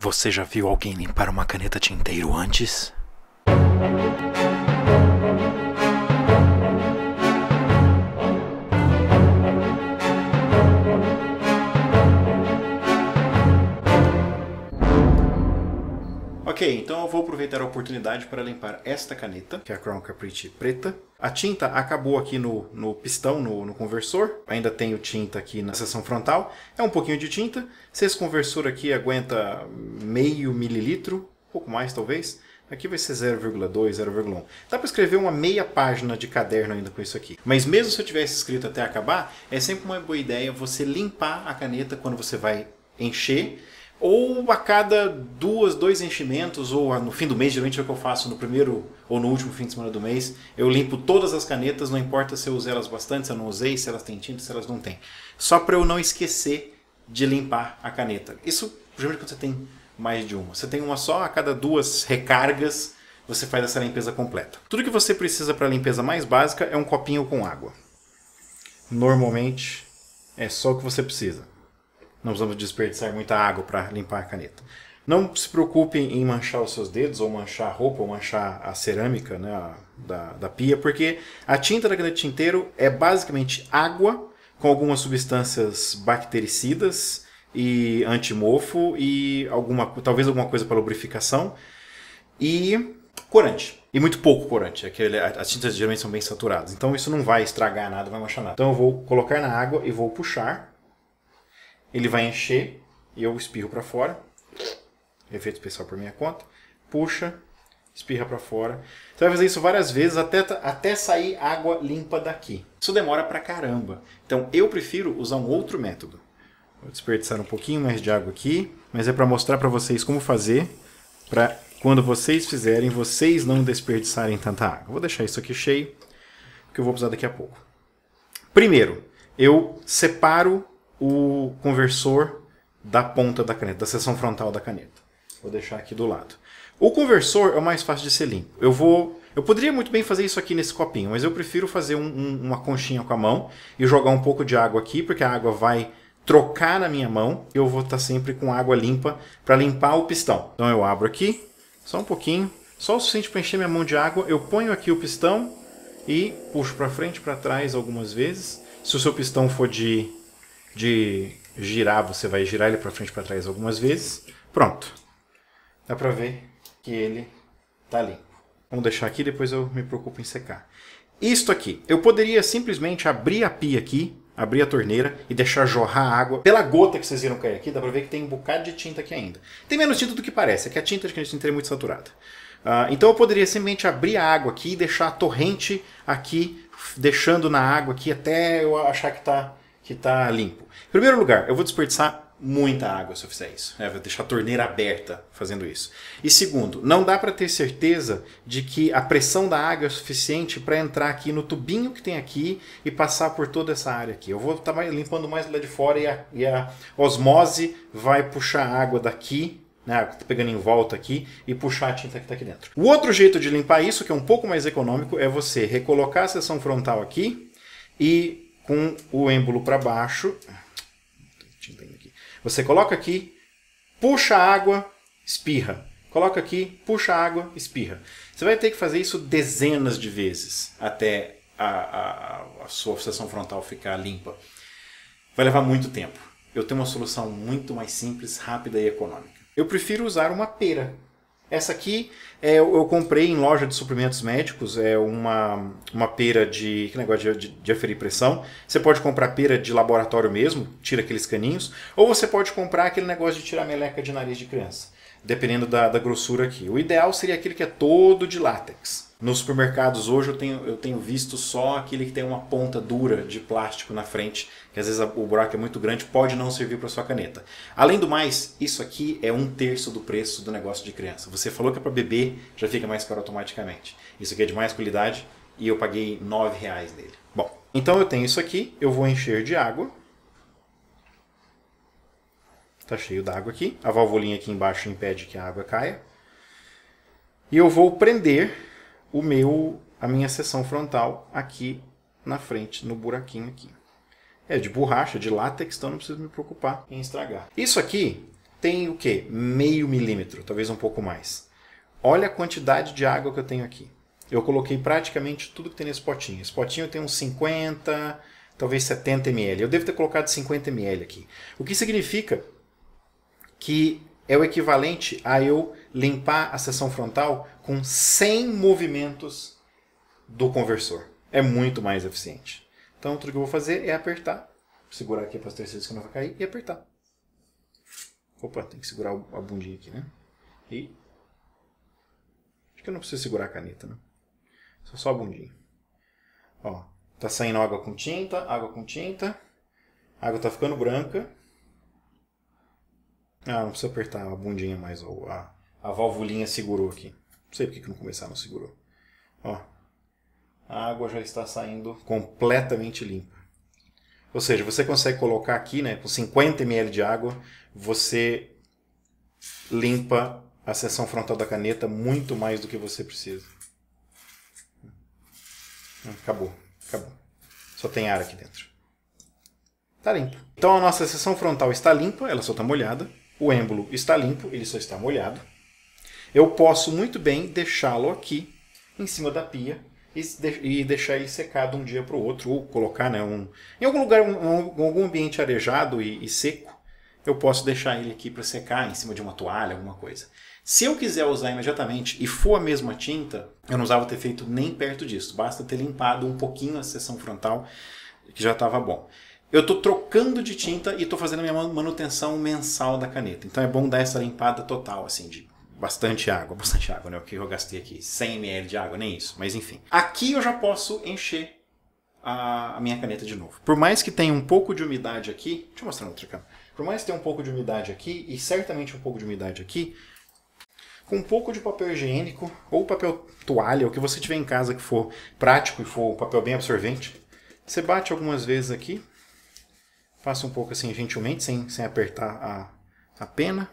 Você já viu alguém limpar uma caneta tinteiro antes? Ok, então eu vou aproveitar a oportunidade para limpar esta caneta, que é a Crown Capricci preta. A tinta acabou aqui no pistão, no conversor. Ainda tenho tinta aqui na seção frontal. É um pouquinho de tinta. Se esse conversor aqui aguenta meio mililitro, um pouco mais talvez. Aqui vai ser 0,2, 0,1. Dá para escrever uma meia página de caderno ainda com isso aqui. Mas mesmo se eu tivesse escrito até acabar, é sempre uma boa ideia você limpar a caneta quando você vai encher. Ou a cada dois enchimentos, ou no fim do mês, geralmente é o que eu faço no primeiro ou no último fim de semana do mês. Eu limpo todas as canetas, não importa se eu usei elas bastante, se eu não usei, se elas têm tinta, se elas não têm. Só para eu não esquecer de limpar a caneta. Isso, geralmente, quando você tem mais de uma. Você tem uma só, a cada duas recargas, você faz essa limpeza completa. Tudo que você precisa para a limpeza mais básica é um copinho com água. Normalmente, é só o que você precisa. Não precisamos desperdiçar muita água para limpar a caneta. Não se preocupe em manchar os seus dedos, ou manchar a roupa, ou manchar a cerâmica, né, da pia, porque a tinta da caneta tinteiro é basicamente água com algumas substâncias bactericidas e antimofo e talvez alguma coisa para lubrificação e corante. E muito pouco corante, as tintas geralmente são bem saturadas, então isso não vai estragar nada, não vai manchar nada. Então eu vou colocar na água e vou puxar. Ele vai encher e eu espirro para fora. Efeito especial por minha conta. Puxa, espirra para fora. Você vai fazer isso várias vezes até sair água limpa daqui. Isso demora pra caramba. Então eu prefiro usar um outro método. Vou desperdiçar um pouquinho mais de água aqui, mas é para mostrar para vocês como fazer para quando vocês fizerem, vocês não desperdiçarem tanta água. Vou deixar isso aqui cheio, porque eu vou precisar daqui a pouco. Primeiro, eu separo o conversor da ponta da caneta, da seção frontal da caneta. Vou deixar aqui do lado. O conversor é o mais fácil de ser limpo. Eu poderia muito bem fazer isso aqui nesse copinho, mas eu prefiro fazer uma conchinha com a mão e jogar um pouco de água aqui, porque a água vai trocar na minha mão e eu vou estar sempre com água limpa para limpar o pistão. Então eu abro aqui, só um pouquinho, só o suficiente para encher minha mão de água. Eu ponho aqui o pistão e puxo para frente, para trás algumas vezes. Se o seu pistão for de girar, você vai girar ele para frente e para trás algumas vezes. Pronto. Dá para ver que ele está limpo. Vamos deixar aqui, depois eu me preocupo em secar. Isto aqui, eu poderia simplesmente abrir a pia aqui, abrir a torneira e deixar jorrar água. Pela gota que vocês viram cair aqui, dá para ver que tem um bocado de tinta aqui ainda. Tem menos tinta do que parece, é que a tinta de caneta tinteiro é muito saturada. Então eu poderia simplesmente abrir a água aqui e deixar a torrente aqui, deixando na água aqui até eu achar que está limpo. Em primeiro lugar, eu vou desperdiçar muita água se eu fizer isso. Vou deixar a torneira aberta fazendo isso. E segundo, não dá para ter certeza de que a pressão da água é suficiente para entrar aqui no tubinho que tem aqui e passar por toda essa área aqui. Eu vou estar limpando mais lá de fora e a osmose vai puxar a água daqui, né, pegando em volta aqui e puxar a tinta que está aqui dentro. O outro jeito de limpar isso, que é um pouco mais econômico, é você recolocar a seção frontal aqui e com o êmbolo para baixo, você coloca aqui, puxa a água, espirra. Coloca aqui, puxa a água, espirra. Você vai ter que fazer isso dezenas de vezes até a sua seção frontal ficar limpa. Vai levar muito tempo. Eu tenho uma solução muito mais simples, rápida e econômica. Eu prefiro usar uma pera. Essa aqui eu comprei em loja de suprimentos médicos, é uma pera de que negócio de aferir pressão. Você pode comprar pera de laboratório mesmo, tira aqueles caninhos, ou você pode comprar aquele negócio de tirar meleca de nariz de criança, dependendo da grossura aqui. O ideal seria aquele que é todo de látex. Nos supermercados hoje eu tenho visto só aquele que tem uma ponta dura de plástico na frente, que às vezes o buraco é muito grande, pode não servir para sua caneta. Além do mais, isso aqui é 1/3 do preço do negócio de criança. Você falou que é para bebê, já fica mais caro automaticamente. Isso aqui é de mais qualidade e eu paguei R$9 nele. Bom, então eu tenho isso aqui, eu vou encher de água. Está cheio d'água aqui, a valvolinha aqui embaixo impede que a água caia. E eu vou prender a minha seção frontal aqui na frente, no buraquinho aqui. É de borracha, de látex, então não preciso me preocupar em estragar. Isso aqui tem o quê? Meio milímetro, talvez um pouco mais. Olha a quantidade de água que eu tenho aqui. Eu coloquei praticamente tudo que tem nesse potinho. Esse potinho tem uns 50, talvez 70 ml. Eu devo ter colocado 50 ml aqui. O que significa que é o equivalente a eu limpar a seção frontal com 100 movimentos do conversor. É muito mais eficiente. Então, tudo que eu vou fazer é apertar. Segurar aqui para as terceiras que não vai cair e apertar. Opa, tem que segurar a bundinha aqui, né? E... acho que eu não preciso segurar a caneta, né? Só a bundinha. Ó, tá saindo água com tinta, a água tá ficando branca. Ah, não precisa apertar a bundinha mais, ó, a valvulinha segurou aqui. Não sei porque que não segurou. Ó, a água já está saindo completamente limpa. Ou seja, você consegue colocar aqui, né, com 50 ml de água, você limpa a seção frontal da caneta muito mais do que você precisa. Acabou, acabou. Só tem ar aqui dentro. Está limpo. Então a nossa seção frontal está limpa, ela só está molhada. O êmbolo está limpo, ele só está molhado. Eu posso muito bem deixá-lo aqui em cima da pia e deixar ele secado um dia para o outro, ou colocar, né, em algum lugar, em algum ambiente arejado e seco, eu posso deixar ele aqui para secar em cima de uma toalha, alguma coisa. Se eu quiser usar imediatamente e for a mesma tinta, eu não usava ter feito nem perto disso, basta ter limpado um pouquinho a seção frontal, que já estava bom. Eu estou trocando de tinta e estou fazendo a minha manutenção mensal da caneta, então é bom dar essa limpada total, assim, de bastante água, né? O que eu gastei aqui, 100 ml de água, nem isso, mas enfim. Aqui eu já posso encher a minha caneta de novo. Por mais que tenha um pouco de umidade aqui, deixa eu mostrar na outra câmera. Por mais que tenha um pouco de umidade aqui, e certamente um pouco de umidade aqui, com um pouco de papel higiênico, ou papel toalha, o que você tiver em casa que for prático e for papel bem absorvente, você bate algumas vezes aqui, passa um pouco assim gentilmente, sem apertar a pena.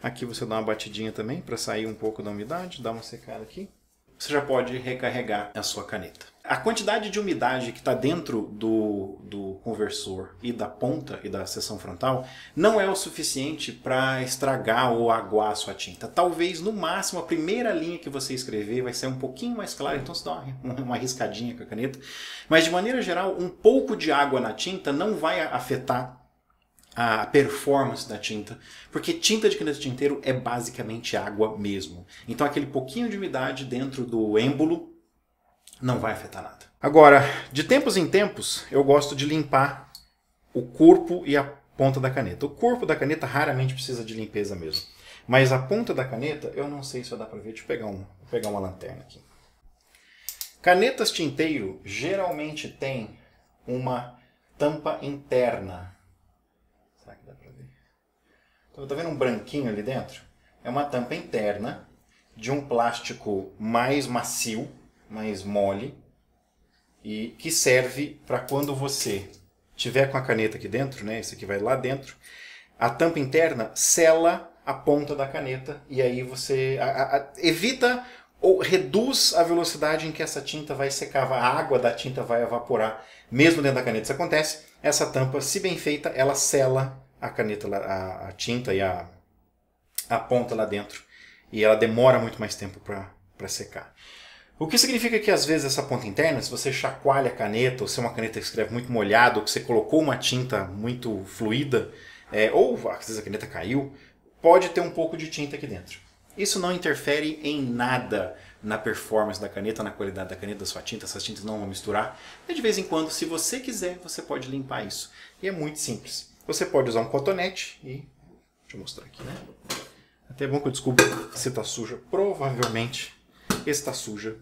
Aqui você dá uma batidinha também para sair um pouco da umidade, dá uma secada aqui. Você já pode recarregar a sua caneta. A quantidade de umidade que está dentro do conversor e da ponta e da seção frontal não é o suficiente para estragar ou aguar a sua tinta. Talvez, no máximo, a primeira linha que você escrever vai ser um pouquinho mais clara, então você dá uma riscadinha com a caneta. Mas, de maneira geral, um pouco de água na tinta não vai afetar a performance da tinta, porque tinta de caneta de tinteiro é basicamente água mesmo. Então aquele pouquinho de umidade dentro do êmbolo não vai afetar nada. Agora, de tempos em tempos, eu gosto de limpar o corpo e a ponta da caneta. O corpo da caneta raramente precisa de limpeza mesmo, mas a ponta da caneta, eu não sei se vai dar para ver, deixa eu pegar uma lanterna aqui. Canetas tinteiro geralmente tem uma tampa interna. Aqui dá pra ver. Então, tá vendo um branquinho ali dentro? É uma tampa interna de um plástico mais macio, mais mole, e que serve para quando você tiver com a caneta aqui dentro, né? Esse aqui vai lá dentro. A tampa interna sela a ponta da caneta e aí você evita ou reduz a velocidade em que essa tinta vai secar, a água da tinta vai evaporar. Mesmo dentro da caneta isso acontece. Essa tampa, se bem feita, ela sela a caneta, a tinta e a ponta lá dentro. E ela demora muito mais tempo para secar. O que significa que às vezes essa ponta interna, se você chacoalha a caneta, ou se é uma caneta que escreve muito molhada, ou que você colocou uma tinta muito fluida, ou às vezes a caneta caiu, pode ter um pouco de tinta aqui dentro. Isso não interfere em nada na performance da caneta, na qualidade da caneta, da sua tinta. Essas tintas não vão misturar. E de vez em quando, se você quiser, você pode limpar isso. E é muito simples. Você pode usar um cotonete e... deixa eu mostrar aqui, né? Até é bom que eu descubro se está suja. Provavelmente está suja.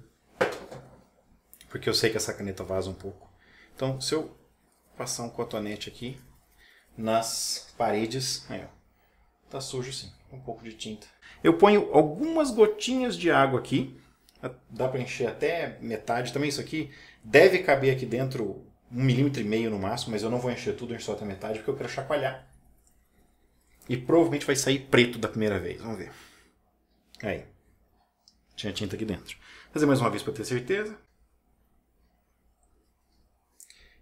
Porque eu sei que essa caneta vaza um pouco. Então, se eu passar um cotonete aqui nas paredes... aí, ó. Tá sujo sim, um pouco de tinta. Eu ponho algumas gotinhas de água aqui, dá para encher até metade também. Isso aqui deve caber aqui dentro 1,5 mm no máximo, mas eu não vou encher tudo, encher só até metade porque eu quero chacoalhar. E provavelmente vai sair preto da primeira vez, vamos ver. Aí, tinha tinta aqui dentro. Vou fazer mais uma vez para ter certeza.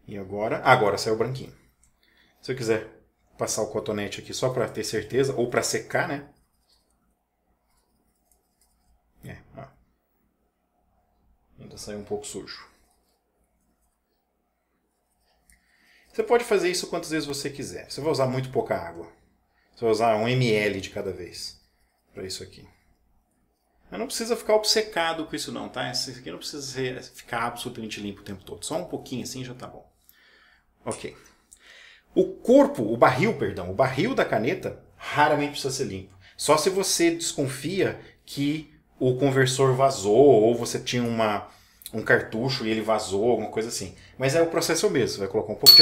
E agora, agora saiu branquinho. Se eu quiser passar o cotonete aqui só para ter certeza, ou para secar, né? É, ó. Ainda saiu um pouco sujo. Você pode fazer isso quantas vezes você quiser. Você vai usar muito pouca água. Você vai usar 1 ml de cada vez para isso aqui. Mas não precisa ficar obcecado com isso não, tá? Isso aqui não precisa ficar absolutamente limpo o tempo todo. Só um pouquinho assim já tá bom. Ok. O corpo, o barril da caneta raramente precisa ser limpo. Só se você desconfia que o conversor vazou ou você tinha um cartucho e ele vazou, alguma coisa assim. Mas é o processo mesmo. Você vai colocar um pouco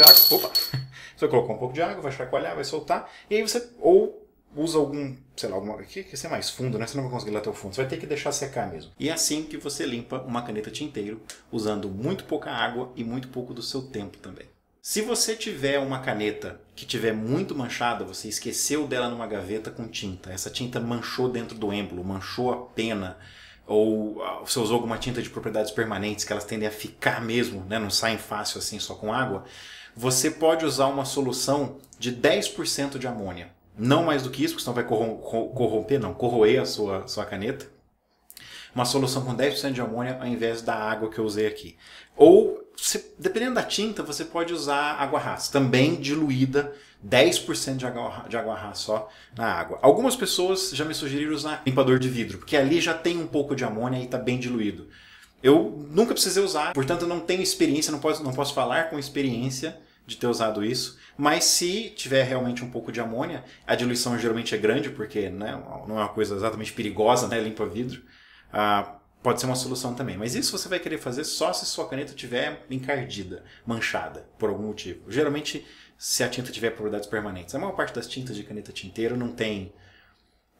de água, vai chacoalhar, vai soltar, e aí você ou usa algum, sei lá, alguma, que é mais fundo, né? Você não vai conseguir ir lá até o fundo. Você vai ter que deixar secar mesmo. E é assim que você limpa uma caneta tinteiro, usando muito pouca água e muito pouco do seu tempo também. Se você tiver uma caneta que tiver muito manchada, você esqueceu dela numa gaveta com tinta, essa tinta manchou dentro do êmbolo, manchou a pena, ou você usou alguma tinta de propriedades permanentes que elas tendem a ficar mesmo, né? Não saem fácil assim só com água, você pode usar uma solução de 10% de amônia. Não mais do que isso, porque senão vai corroer a sua caneta. Uma solução com 10% de amônia ao invés da água que eu usei aqui. Ou, dependendo da tinta, você pode usar água rasa, também diluída, 10% de água rasa só na água. Algumas pessoas já me sugeriram usar limpador de vidro, porque ali já tem um pouco de amônia e está bem diluído. Eu nunca precisei usar, portanto não tenho experiência, não posso falar com experiência de ter usado isso, mas se tiver realmente um pouco de amônia, a diluição geralmente é grande, porque né, não é uma coisa exatamente perigosa, né, limpa vidro. Pode ser uma solução também, mas isso você vai querer fazer só se sua caneta estiver encardida, manchada, por algum motivo. Geralmente, se a tinta tiver propriedades permanentes. A maior parte das tintas de caneta tinteiro não tem...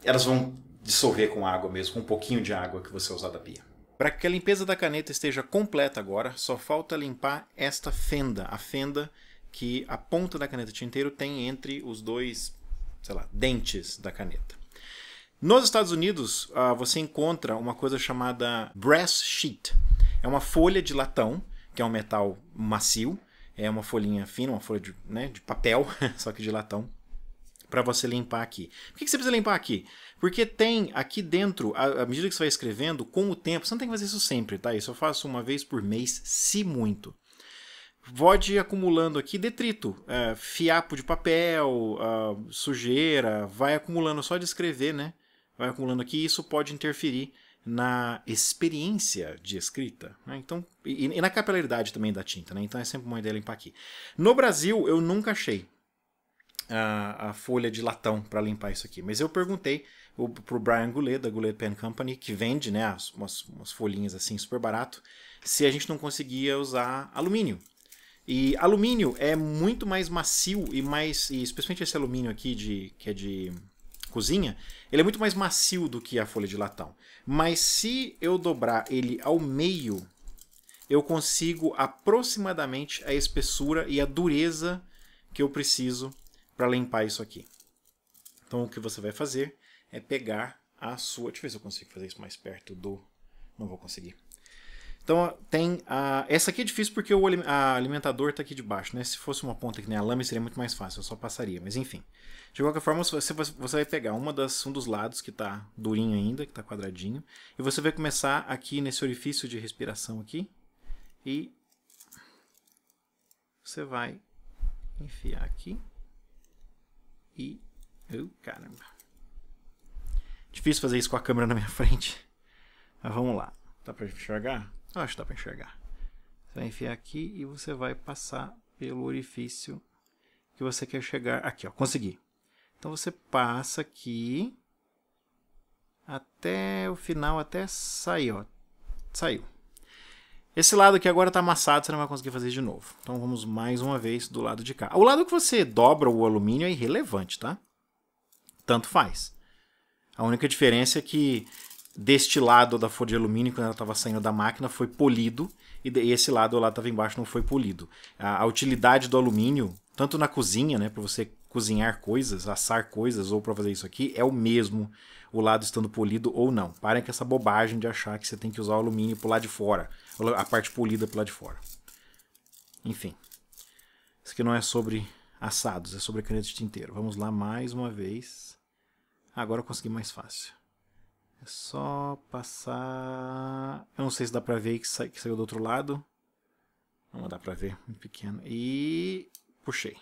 Elas vão dissolver com água mesmo, com um pouquinho de água que você usar da pia. Para que a limpeza da caneta esteja completa agora, só falta limpar esta fenda. A fenda que a ponta da caneta tinteiro tem entre os dois, sei lá, dentes da caneta. Nos Estados Unidos, você encontra uma coisa chamada brass sheet. É uma folha de latão, que é um metal macio. É uma folhinha fina, uma folha de, né, de papel, só que de latão, para você limpar aqui. Por que você precisa limpar aqui? Porque tem aqui dentro, à medida que você vai escrevendo, com o tempo, você não tem que fazer isso sempre, tá? Isso eu faço uma vez por mês, se muito. Pode ir acumulando aqui detrito, fiapo de papel, sujeira, vai acumulando só de escrever, né? Vai acumulando aqui, isso pode interferir na experiência de escrita, né? Então, e na capilaridade também da tinta, né? Então é sempre uma ideia limpar aqui. No Brasil, eu nunca achei a folha de latão para limpar isso aqui, mas eu perguntei pro Brian Goulet, da Goulet Pen Company, que vende né, umas folhinhas assim super barato, se a gente não conseguia usar alumínio. E alumínio é muito mais macio e mais, e especialmente esse alumínio aqui que é de cozinha, ele é muito mais macio do que a folha de latão. Mas se eu dobrar ele ao meio, eu consigo aproximadamente a espessura e a dureza que eu preciso para limpar isso aqui. Então o que você vai fazer é pegar a sua... Deixa eu ver se eu consigo fazer isso mais perto do... Não vou conseguir. Então tem a... Essa aqui é difícil porque o alimentador está aqui debaixo, né? Se fosse uma ponta que nem a lâmina seria muito mais fácil, eu só passaria, mas enfim. De qualquer forma, você vai pegar um dos lados que está durinho ainda, que está quadradinho, e você vai começar aqui nesse orifício de respiração aqui, e você vai enfiar aqui, e... caramba! Difícil fazer isso com a câmera na minha frente, mas vamos lá. Dá para enxergar? Acho que dá para enxergar. Você vai enfiar aqui e você vai passar pelo orifício que você quer chegar. Aqui, ó, consegui. Então você passa aqui até o final, até sair, ó. Saiu. Esse lado aqui agora está amassado, você não vai conseguir fazer de novo. Então vamos mais uma vez do lado de cá. O lado que você dobra o alumínio é irrelevante, tá? Tanto faz. A única diferença é que deste lado da folha de alumínio, quando ela estava saindo da máquina, foi polido, e esse lado lá estava embaixo, não foi polido. A utilidade do alumínio, tanto na cozinha, né, para você cozinhar coisas, assar coisas, ou para fazer isso aqui, é o mesmo, o lado estando polido ou não. Parem com essa bobagem de achar que você tem que usar o alumínio para o lado de fora, a parte polida para o lado de fora. Enfim, isso aqui não é sobre Assados, é sobre caneta de tinteiro. Vamos lá mais uma vez. Agora eu consegui mais fácil. É só passar... Eu não sei se dá pra ver que saiu do outro lado. Não dá pra ver, muito pequeno. E... puxei.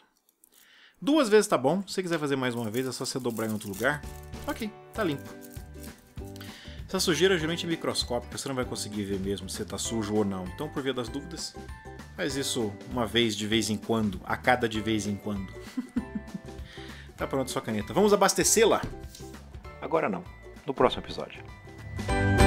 2 vezes tá bom. Se você quiser fazer mais uma vez, é só você dobrar em outro lugar. Ok, tá limpo. Essa sujeira geralmente é microscópica. Você não vai conseguir ver mesmo se tá sujo ou não. Então, por via das dúvidas, faz isso uma vez de vez em quando. A cada de vez em quando. Tá pronto a sua caneta. Vamos abastecê-la? Agora não. No próximo episódio.